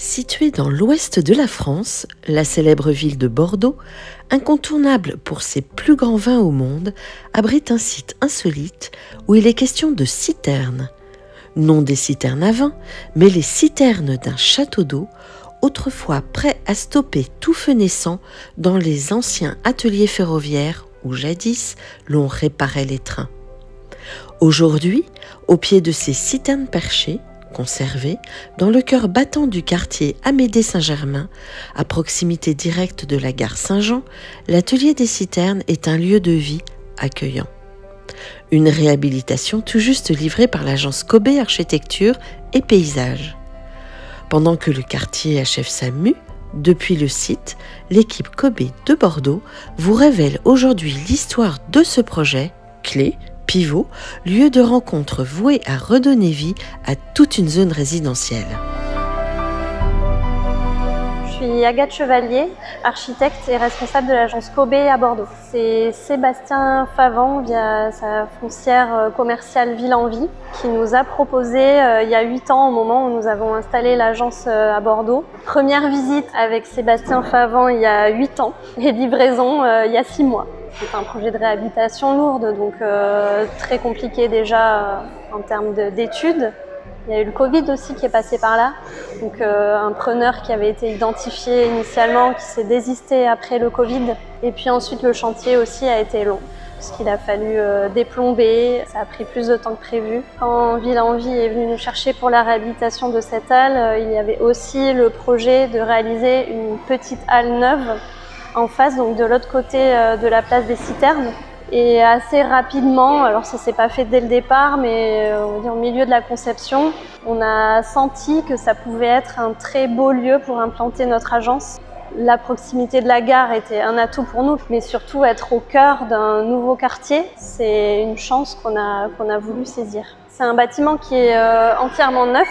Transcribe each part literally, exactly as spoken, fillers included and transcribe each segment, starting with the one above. Située dans l'ouest de la France, la célèbre ville de Bordeaux, incontournable pour ses plus grands vins au monde, abrite un site insolite où il est question de citernes. Non des citernes à vin, mais les citernes d'un château d'eau, autrefois prêt à stopper tout feu naissant dans les anciens ateliers ferroviaires où jadis l'on réparait les trains. Aujourd'hui, au pied de ces citernes perchées, conservé dans le cœur battant du quartier Amédée-Saint-Germain, à proximité directe de la gare Saint-Jean, l'atelier des citernes est un lieu de vie accueillant. Une réhabilitation tout juste livrée par l'agence CoBe Architecture et Paysage. Pendant que le quartier achève sa mue, depuis le site, l'équipe CoBe de Bordeaux vous révèle aujourd'hui l'histoire de ce projet clé, pivot, lieu de rencontre voué à redonner vie à toute une zone résidentielle. Je suis Agathe Chevalier, architecte et responsable de l'agence CoBe à Bordeaux. C'est Sébastien Favant, via sa foncière commerciale Ville en Vie, qui nous a proposé, euh, il y a huit ans, au moment où nous avons installé l'agence euh, à Bordeaux. Première visite avec Sébastien Favant il y a huit ans et livraison euh, il y a six mois. C'est un projet de réhabilitation lourde, donc euh, très compliqué déjà euh, en termes d'études. Il y a eu le Covid aussi qui est passé par là, donc euh, un preneur qui avait été identifié initialement, qui s'est désisté après le Covid. Et puis ensuite le chantier aussi a été long, parce qu'il a fallu euh, déplomber, ça a pris plus de temps que prévu. Quand Ville en Vie est venu nous chercher pour la réhabilitation de cette halle, euh, il y avait aussi le projet de réaliser une petite halle neuve en face, donc de l'autre côté de la place des Citernes. Et assez rapidement, alors ça s'est pas fait dès le départ, mais on va dire au milieu de la conception, on a senti que ça pouvait être un très beau lieu pour implanter notre agence. La proximité de la gare était un atout pour nous, mais surtout être au cœur d'un nouveau quartier, c'est une chance qu'on a, qu'on a voulu saisir. C'est un bâtiment qui est euh, entièrement neuf.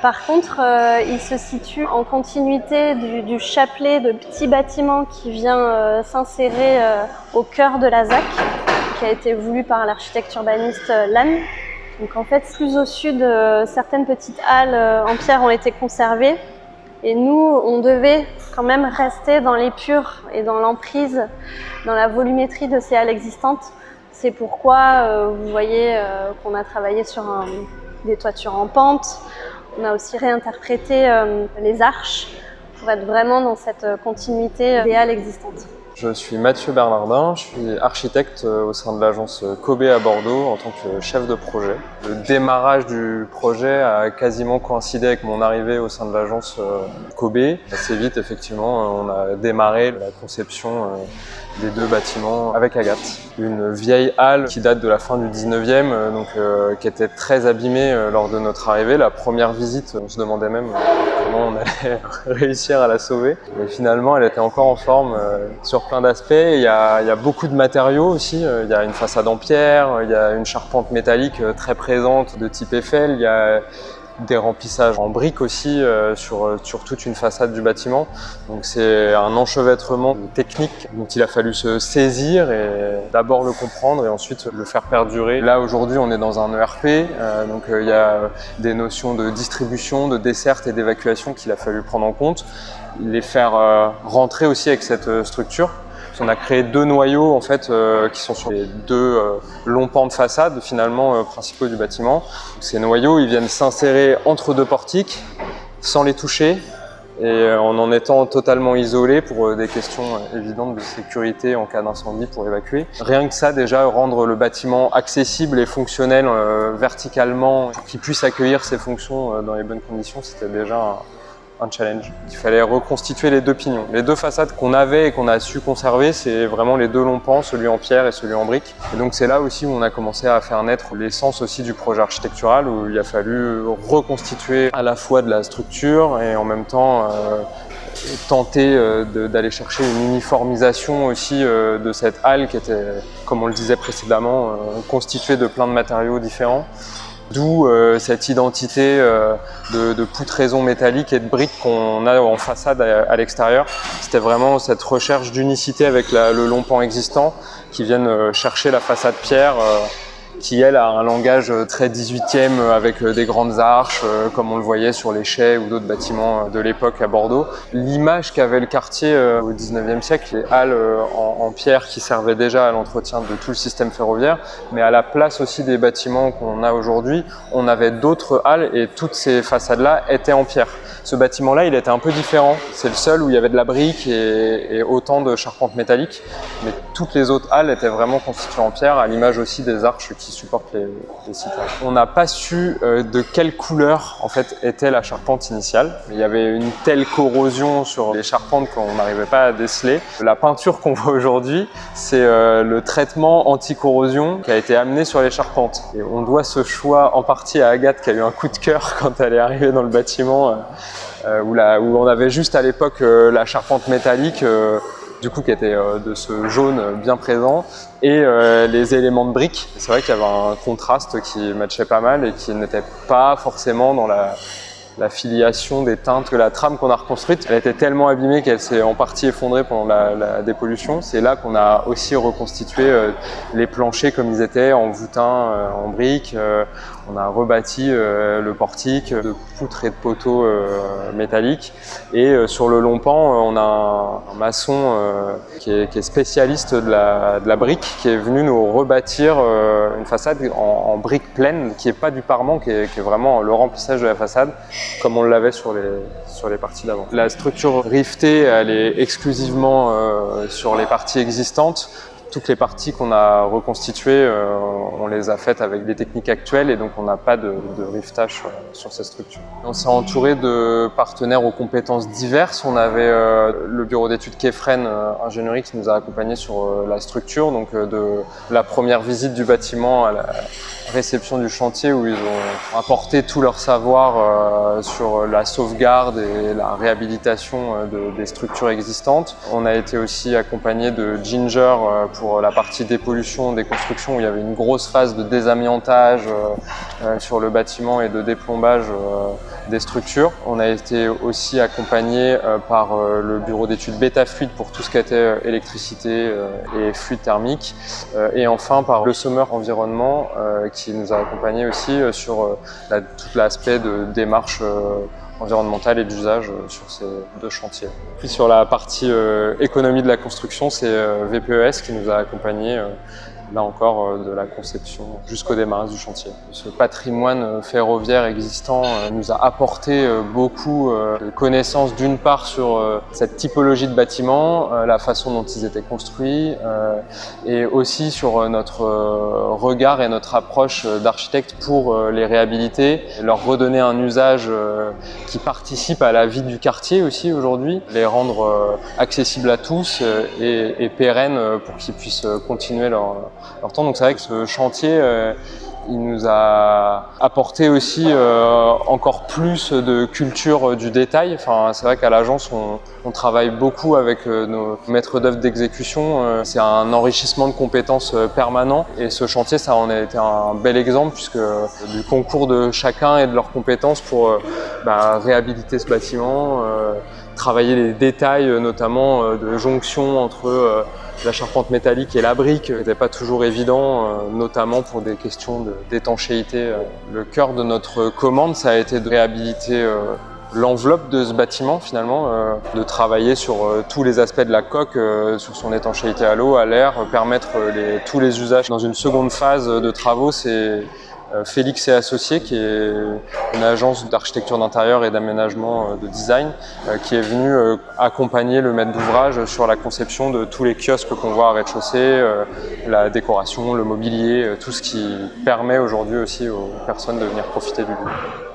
Par contre, euh, il se situe en continuité du, du chapelet de petits bâtiments qui vient euh, s'insérer euh, au cœur de la ZAC, qui a été voulu par l'architecte urbaniste euh, Lannes. Donc en fait, plus au sud, euh, certaines petites halles euh, en pierre ont été conservées. Et nous, on devait quand même rester dans l'épure et dans l'emprise, dans la volumétrie de ces halles existantes. C'est pourquoi euh, vous voyez euh, qu'on a travaillé sur un, des toitures en pente. On a aussi réinterprété euh, les arches pour être vraiment dans cette continuité des halles existantes. Je suis Mathieu Bernardin, je suis architecte au sein de l'agence CoBe à Bordeaux en tant que chef de projet. Le démarrage du projet a quasiment coïncidé avec mon arrivée au sein de l'agence CoBe. Assez vite, effectivement, on a démarré la conception des deux bâtiments avec Agathe. Une vieille halle qui date de la fin du dix-neuvième, donc euh, qui était très abîmée lors de notre arrivée. La première visite, on se demandait même comment on allait réussir à la sauver. Mais finalement, elle était encore en forme euh, sur plein d'aspects. Il y, y a beaucoup de matériaux aussi. Il y a une façade en pierre, il y a une charpente métallique très présente de type Eiffel. Il y a des remplissages en briques aussi euh, sur, sur toute une façade du bâtiment. Donc c'est un enchevêtrement technique dont il a fallu se saisir et d'abord le comprendre et ensuite le faire perdurer. Là aujourd'hui on est dans un E R P, euh, donc il euh, y a des notions de distribution, de desserte et d'évacuation qu'il a fallu prendre en compte, les faire euh, rentrer aussi avec cette structure. On a créé deux noyaux en fait euh, qui sont sur les deux euh, longs pans de façade finalement euh, principaux du bâtiment. Donc, ces noyaux, ils viennent s'insérer entre deux portiques sans les toucher et euh, en en étant totalement isolés pour euh, des questions euh, évidentes de sécurité en cas d'incendie pour évacuer. Rien que ça déjà, rendre le bâtiment accessible et fonctionnel euh, verticalement, pour qu'il puisse accueillir ses fonctions euh, dans les bonnes conditions, c'était déjà un... un challenge. Il fallait reconstituer les deux pignons. Les deux façades qu'on avait et qu'on a su conserver, c'est vraiment les deux longs pans, celui en pierre et celui en brique. Et donc c'est là aussi où on a commencé à faire naître l'essence aussi du projet architectural, où il a fallu reconstituer à la fois de la structure et en même temps euh, tenter euh, d'aller chercher une uniformisation aussi euh, de cette halle qui était, comme on le disait précédemment, euh, constituée de plein de matériaux différents. D'où euh, cette identité euh, de, de poutraison métallique et de briques qu'on a en façade à, à l'extérieur. C'était vraiment cette recherche d'unicité avec la, le long pan existant qui viennent euh, chercher la façade pierre euh, qui, elle, a un langage très dix-huitième avec des grandes arches, comme on le voyait sur les Chais ou d'autres bâtiments de l'époque à Bordeaux. L'image qu'avait le quartier au dix-neuvième siècle, les halles en, en pierre qui servaient déjà à l'entretien de tout le système ferroviaire, mais à la place aussi des bâtiments qu'on a aujourd'hui, on avait d'autres halles et toutes ces façades-là étaient en pierre. Ce bâtiment-là, il était un peu différent. C'est le seul où il y avait de la brique et, et autant de charpente métallique, mais toutes les autres halles étaient vraiment constituées en pierre, à l'image aussi des arches qui supportent les, les citernes. On n'a pas su euh, de quelle couleur en fait était la charpente initiale. Il y avait une telle corrosion sur les charpentes qu'on n'arrivait pas à déceler. La peinture qu'on voit aujourd'hui, c'est euh, le traitement anti-corrosion qui a été amené sur les charpentes. Et on doit ce choix en partie à Agathe qui a eu un coup de cœur quand elle est arrivée dans le bâtiment, euh, euh, où, la, où on avait juste à l'époque euh, la charpente métallique euh, du coup qui était euh, de ce jaune bien présent, et euh, les éléments de briques. C'est vrai qu'il y avait un contraste qui matchait pas mal et qui n'était pas forcément dans la, la filiation des teintes. La trame qu'on a reconstruite, elle était tellement abîmée qu'elle s'est en partie effondrée pendant la, la dépollution. C'est là qu'on a aussi reconstitué euh, les planchers comme ils étaient, en voûtin, euh, en briques. Euh, on a rebâti euh, le portique de poutres et de poteaux euh, métalliques. Et euh, sur le long pan, on a un, un maçon euh, qui, est, qui est spécialiste de la, de la brique, qui est venu nous rebâtir euh, une façade en, en brique pleine, qui n'est pas du parement, qui est, qui est vraiment le remplissage de la façade, comme on l'avait sur les, sur les parties d'avant. La structure rivetée, elle est exclusivement euh, sur les parties existantes. Toutes les parties qu'on a reconstituées, euh, on les a faites avec des techniques actuelles et donc on n'a pas de, de rivetage sur, sur cette structure. On s'est entouré de partenaires aux compétences diverses. On avait euh, le bureau d'études Khephren euh, Ingénierie qui nous a accompagnés sur euh, la structure, donc euh, de la première visite du bâtiment à la réception du chantier où ils ont apporté tout leur savoir euh, sur la sauvegarde et la réhabilitation euh, de, des structures existantes. On a été aussi accompagné de Ginger euh, pour la partie dépollution des constructions où il y avait une grosse phase de désamiantage euh, sur le bâtiment et de déplombage euh, des structures. On a été aussi accompagné euh, par euh, le bureau d'études bêta-fluide pour tout ce qui était euh, électricité euh, et fluide thermique euh, et enfin par le Sommer Environnement euh, qui nous a accompagnés aussi euh, sur euh, la, tout l'aspect de démarche euh, environnementale et d'usage sur ces deux chantiers. Puis sur la partie euh, économie de la construction, c'est euh, V P E A S qui nous a accompagnés, euh, là encore, euh, de la conception jusqu'au démarrage du chantier. Ce patrimoine ferroviaire existant euh, nous a apporté euh, beaucoup euh, de connaissances, d'une part sur euh, cette typologie de bâtiments, euh, la façon dont ils étaient construits, euh, et aussi sur euh, notre euh, regard et notre approche euh, d'architecte pour euh, les réhabiliter, leur redonner un usage euh, qui participent à la vie du quartier aussi aujourd'hui, les rendre euh, accessibles à tous euh, et, et pérennes euh, pour qu'ils puissent euh, continuer leur, leur temps. Donc c'est vrai que ce chantier, euh, il nous a apporté aussi euh, encore plus de culture euh, du détail. Enfin, c'est vrai qu'à l'agence, on, on travaille beaucoup avec euh, nos maîtres d'œuvre d'exécution. Euh, c'est un enrichissement de compétences euh, permanent. Et ce chantier, ça en a été un bel exemple, puisque euh, du concours de chacun et de leurs compétences pour euh, bah, réhabiliter ce bâtiment, euh, travailler les détails, notamment euh, de jonction entre euh, la charpente métallique et la brique, n'était pas toujours évident, euh, notamment pour des questions d'étanchéité. De, euh. Le cœur de notre commande, ça a été de réhabiliter euh, l'enveloppe de ce bâtiment finalement, euh, de travailler sur euh, tous les aspects de la coque, euh, sur son étanchéité à l'eau, à l'air, euh, permettre euh, les, tous les usages. Dans une seconde phase de travaux, c'est euh, Félix et associés, qui est une agence d'architecture d'intérieur et d'aménagement euh, de design, euh, qui est venue euh, accompagner le maître d'ouvrage sur la conception de tous les kiosques qu'on voit à rez-de-chaussée, euh, la décoration, le mobilier, euh, tout ce qui permet aujourd'hui aussi aux personnes de venir profiter du lieu.